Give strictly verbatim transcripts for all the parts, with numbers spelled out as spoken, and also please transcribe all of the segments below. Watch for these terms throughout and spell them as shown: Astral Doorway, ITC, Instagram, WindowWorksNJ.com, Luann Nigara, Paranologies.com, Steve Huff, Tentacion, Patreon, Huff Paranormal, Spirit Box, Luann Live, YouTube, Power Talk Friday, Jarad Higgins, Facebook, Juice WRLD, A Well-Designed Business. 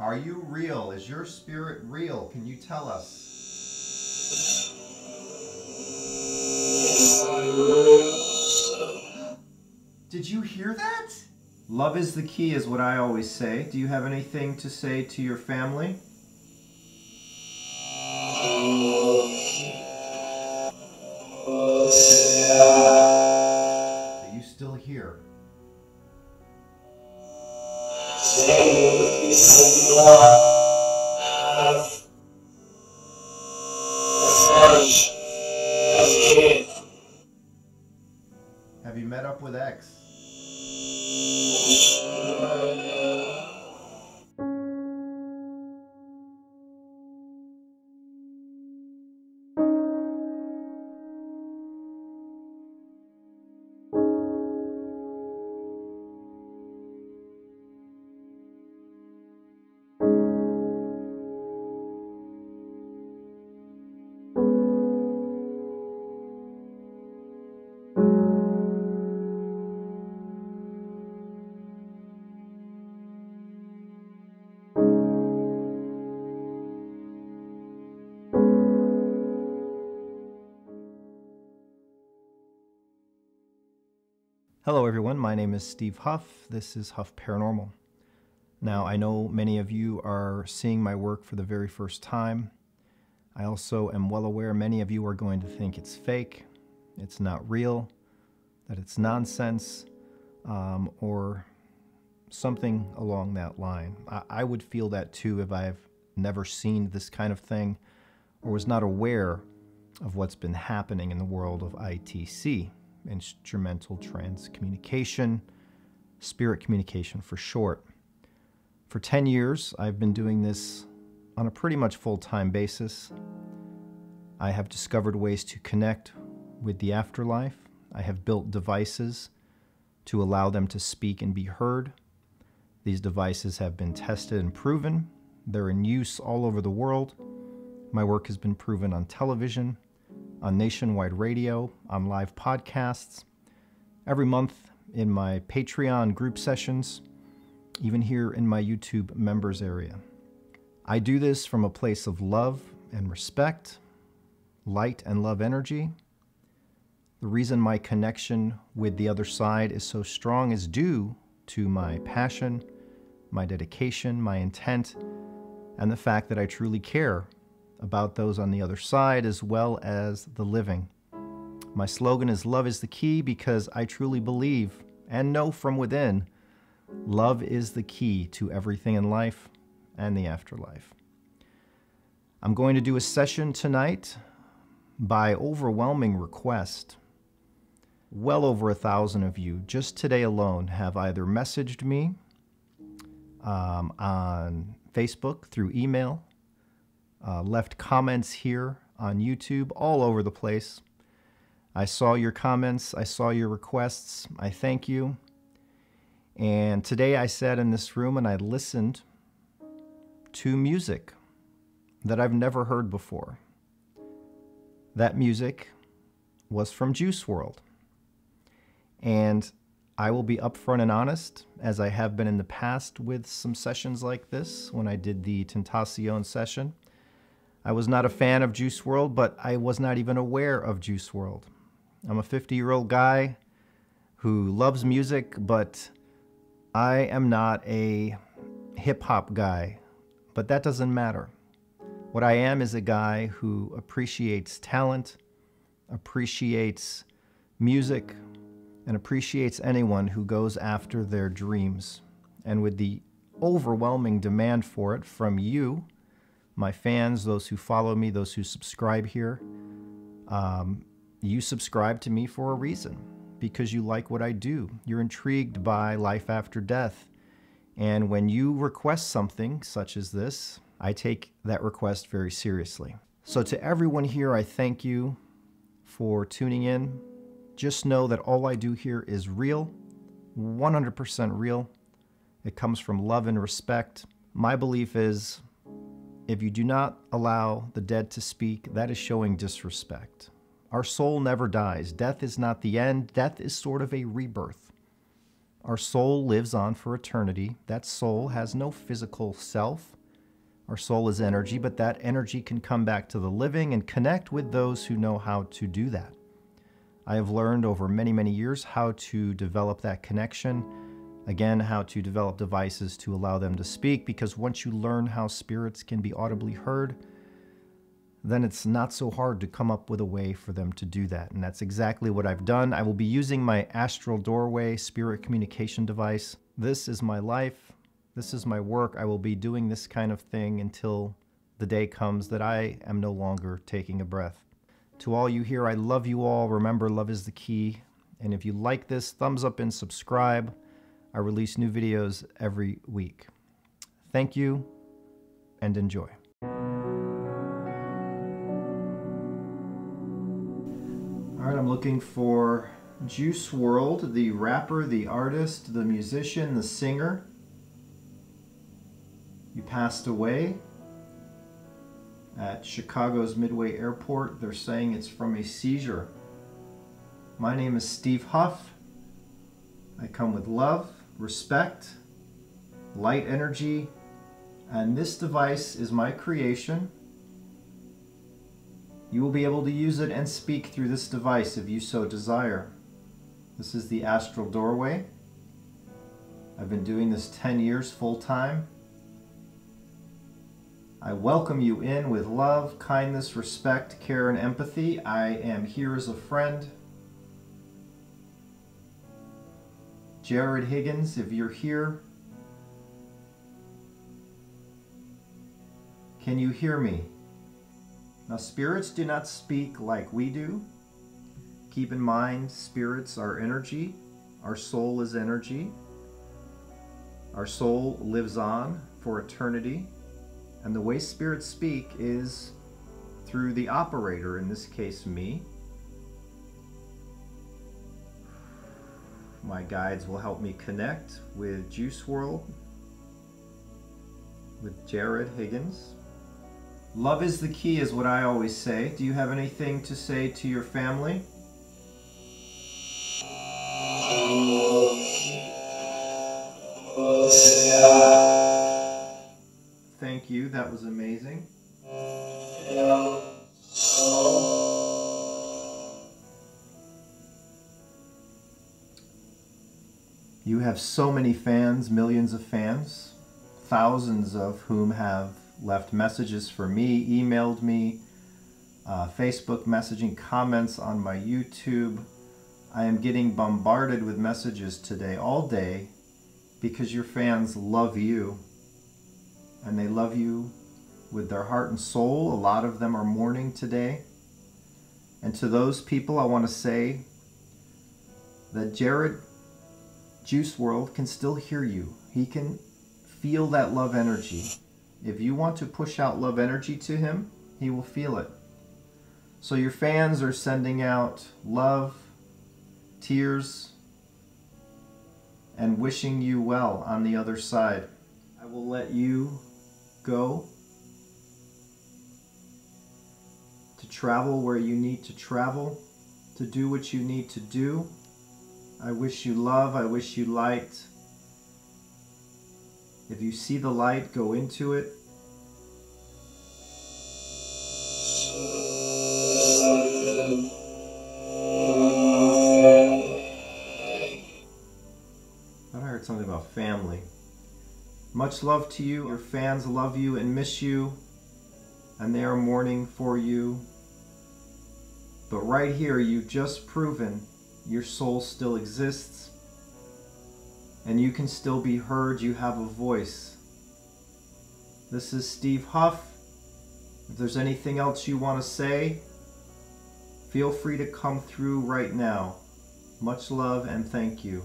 Are you real? Is your spirit real? Can you tell us? Did you hear that? Love is the key is what I always say. Do you have anything to say to your family? Are you still here? Have you met up with X? Hello everyone, my name is Steve Huff. This is Huff Paranormal. Now I know many of you are seeing my work for the very first time. I also am well aware many of you are going to think it's fake, it's not real, that it's nonsense, um, or something along that line. I, I would feel that too if I've never seen this kind of thing or was not aware of what's been happening in the world of I T C. Instrumental trance communication, spirit communication for short. For ten years, I've been doing this on a pretty much full-time basis. I have discovered ways to connect with the afterlife. I have built devices to allow them to speak and be heard. These devices have been tested and proven. They're in use all over the world. My work has been proven on television, on nationwide radio, on live podcasts, every month in my Patreon group sessions, even here in my YouTube members area. I do this from a place of love and respect, light and love energy. The reason my connection with the other side is so strong is due to my passion, my dedication, my intent, and the fact that I truly care about those on the other side as well as the living. My slogan is love is the key because I truly believe and know from within love is the key to everything in life and the afterlife. I'm going to do a session tonight by overwhelming request. Well over a thousand of you just today alone have either messaged me um, on Facebook through email, Uh, left comments here on YouTube, all over the place. I saw your comments, I saw your requests, I thank you. And today I sat in this room and I listened to music that I've never heard before. That music was from Juice world. And I will be upfront and honest, as I have been in the past with some sessions like this, when I did the Tentacion session. I was not a fan of Juice world, but I was not even aware of Juice world. I'm a fifty-year-old guy who loves music, but I am not a hip-hop guy. But that doesn't matter. What I am is a guy who appreciates talent, appreciates music, and appreciates anyone who goes after their dreams. And with the overwhelming demand for it from you, my fans, those who follow me, those who subscribe here, um, you subscribe to me for a reason, because you like what I do. You're intrigued by life after death. And when you request something such as this, I take that request very seriously. So to everyone here, I thank you for tuning in. Just know that all I do here is real, one hundred percent real. It comes from love and respect. My belief is, if you do not allow the dead to speak, that is showing disrespect. Our soul never dies. Death is not the end. Death is sort of a rebirth. Our soul lives on for eternity. That soul has no physical self. Our soul is energy, but that energy can come back to the living and connect with those who know how to do that. I have learned over many, many years how to develop that connection. Again, how to develop devices to allow them to speak, because once you learn how spirits can be audibly heard, then it's not so hard to come up with a way for them to do that. And that's exactly what I've done. I will be using my Astral Doorway spirit communication device. This is my life. This is my work. I will be doing this kind of thing until the day comes that I am no longer taking a breath. To all you here, I love you all. Remember, love is the key. And if you like this, thumbs up and subscribe. I release new videos every week. Thank you and enjoy. All right, I'm looking for Juice world, the rapper, the artist, the musician, the singer. You passed away at Chicago's Midway Airport. They're saying it's from a seizure. My name is Steve Huff. I come with love, respect, light energy, and this device is my creation. You will be able to use it and speak through this device if you so desire. This is the Astral Doorway. I've been doing this ten years full-time. I welcome you in with love, kindness, respect, care, and empathy. I am here as a friend. Jarad Higgins, if you're here, can you hear me? Now, spirits do not speak like we do. Keep in mind, spirits are energy. Our soul is energy. Our soul lives on for eternity. And the way spirits speak is through the operator, in this case, me. My guides will help me connect with Juice world, with Jarad Higgins. Love is the key is what I always say. Do you have anything to say to your family? Thank you, that was amazing. You have so many fans, millions of fans, thousands of whom have left messages for me, emailed me, uh, Facebook messaging, comments on my YouTube. I am getting bombarded with messages today, all day, because your fans love you. And they love you with their heart and soul. A lot of them are mourning today. And to those people, I want to say that Jarad, Juice world, can still hear you. He can feel that love energy. If you want to push out love energy to him, he will feel it. So your fans are sending out love, tears, and wishing you well on the other side. I will let you go to travel where you need to travel, to do what you need to do. I wish you love, I wish you light. If you see the light, go into it. I heard something about family. Much love to you. Your fans love you and miss you, and they are mourning for you. But right here, you've just proven your soul still exists. And you can still be heard. You have a voice. This is Steve Huff. If there's anything else you want to say, feel free to come through right now. Much love and thank you.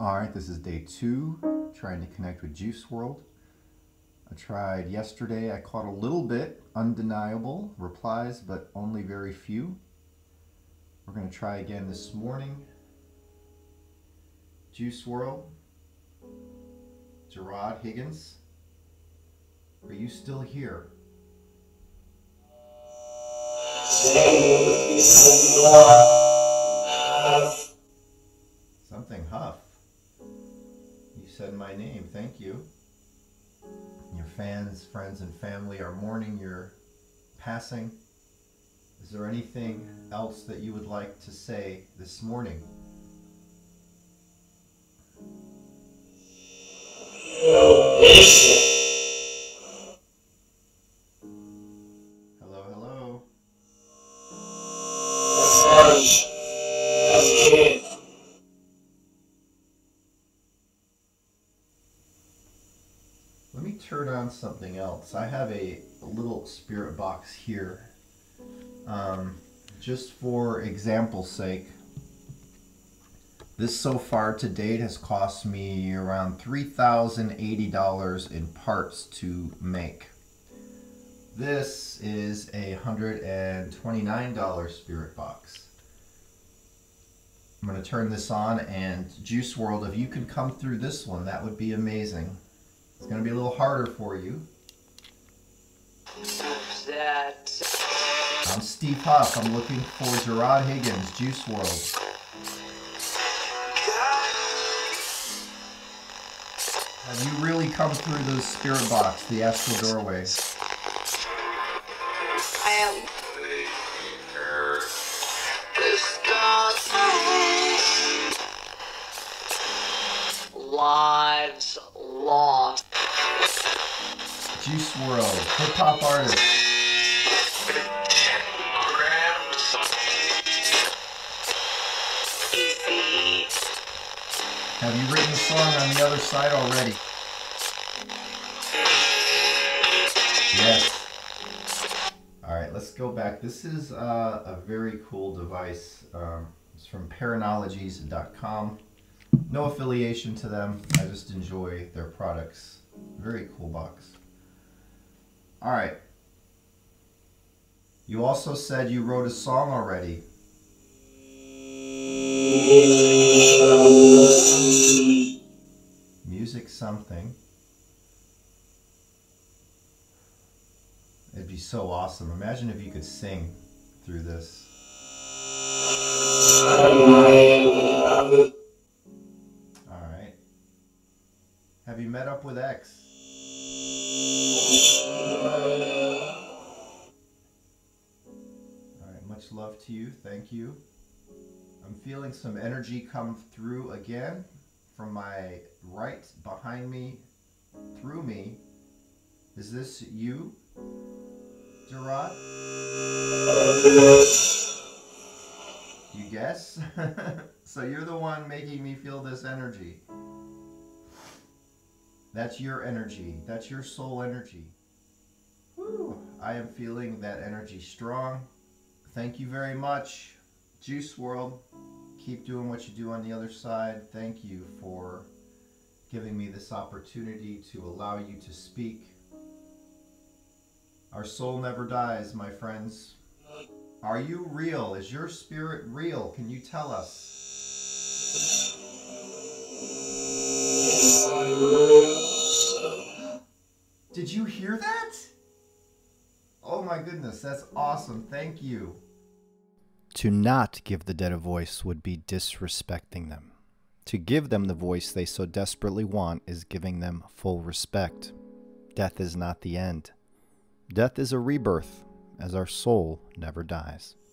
All right, this is day two. Trying to connect with Juice world. I tried yesterday. I caught a little bit, undeniable replies, but only very few. We're going to try again this morning. Juice world, Jarad Higgins, are you still here? Something Huff. You said my name, thank you. Your fans, friends, and family are mourning your passing. Is there anything else that you would like to say this morning? Hello, hello. Let me turn on something else. I have a, a little spirit box here. Um, just for example's sake, this so far to date has cost me around three thousand eighty dollars in parts to make. This is a one hundred twenty-nine dollar spirit box. I'm going to turn this on, and Juice world, if you can come through this one, that would be amazing. It's going to be a little harder for you. That... I'm Steve Huff. I'm looking for Jarad Higgins, Juice world. Have you really come through the spirit box, the astral doorway? I am. Lives lost. Juice world, hip hop artist. Have you written a song on the other side already? Yes. Alright, let's go back. This is uh, a very cool device. Um, it's from Paranologies dot com. No affiliation to them. I just enjoy their products. Very cool box. Alright. You also said you wrote a song already. Music something. It'd be so awesome. Imagine if you could sing through this. Alright. Have you met up with X? Alright, much love to you. Thank you. I'm feeling some energy come through again from my right, behind me, through me. Is this you, Jarad? You guess? So you're the one making me feel this energy. That's your energy. That's your soul energy. Woo! I am feeling that energy strong. Thank you very much. Juice world, keep doing what you do on the other side. Thank you for giving me this opportunity to allow you to speak. Our soul never dies, my friends. Are you real? Is your spirit real? Can you tell us? Did you hear that? Oh my goodness, that's awesome. Thank you. To not give the dead a voice would be disrespecting them. To give them the voice they so desperately want is giving them full respect. Death is not the end. Death is a rebirth, as our soul never dies.